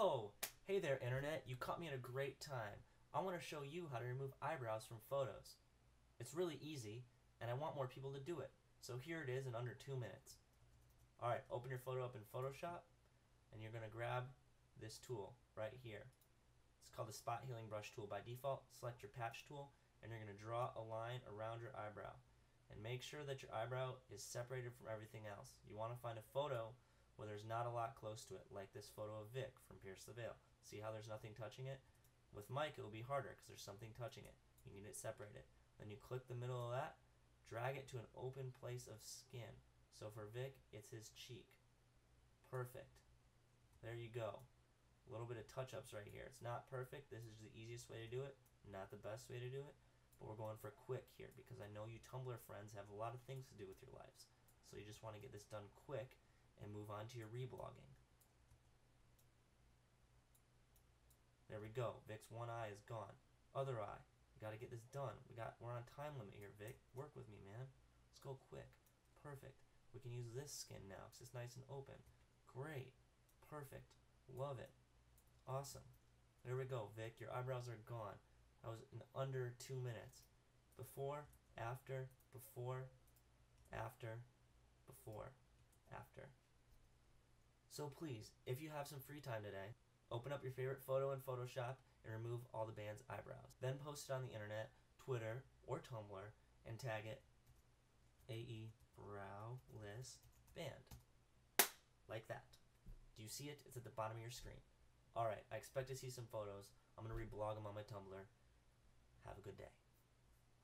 Whoa! Hey there, Internet. You caught me at a great time. I want to show you how to remove eyebrows from photos. It's really easy, and I want more people to do it. So here it is in under 2 minutes. Alright, open your photo up in Photoshop, and you're going to grab this tool right here. It's called the Spot Healing Brush tool by default. Select your patch tool, and you're going to draw a line around your eyebrow. And make sure that your eyebrow is separated from everything else. You want to find a photo where there's not a lot close to it, like this photo of Vic from Pierce the Veil. See how there's nothing touching it? With Mike, it will be harder because there's something touching it. You need to separate it. Then you click the middle of that, drag it to an open place of skin. So for Vic, it's his cheek. Perfect. There you go. A little bit of touch-ups right here. It's not perfect. This is the easiest way to do it, not the best way to do it. But we're going for quick here because I know you Tumblr friends have a lot of things to do with your lives. So you just want to get this done quick and move on to your reblogging. There we go. Vic's one eye is gone. Other eye. We gotta get this done. We're on a time limit here, Vic. Work with me, man. Let's go quick. Perfect. We can use this skin now because it's nice and open. Great. Perfect. Love it. Awesome. There we go, Vic. Your eyebrows are gone. That was in under 2 minutes. Before, after, before, after, before, after. So please, if you have some free time today, open up your favorite photo in Photoshop and remove all the band's eyebrows. Then post it on the internet, Twitter, or Tumblr, and tag it AE Browless Band. Like that. Do you see it? It's at the bottom of your screen. Alright, I expect to see some photos. I'm going to reblog them on my Tumblr. Have a good day.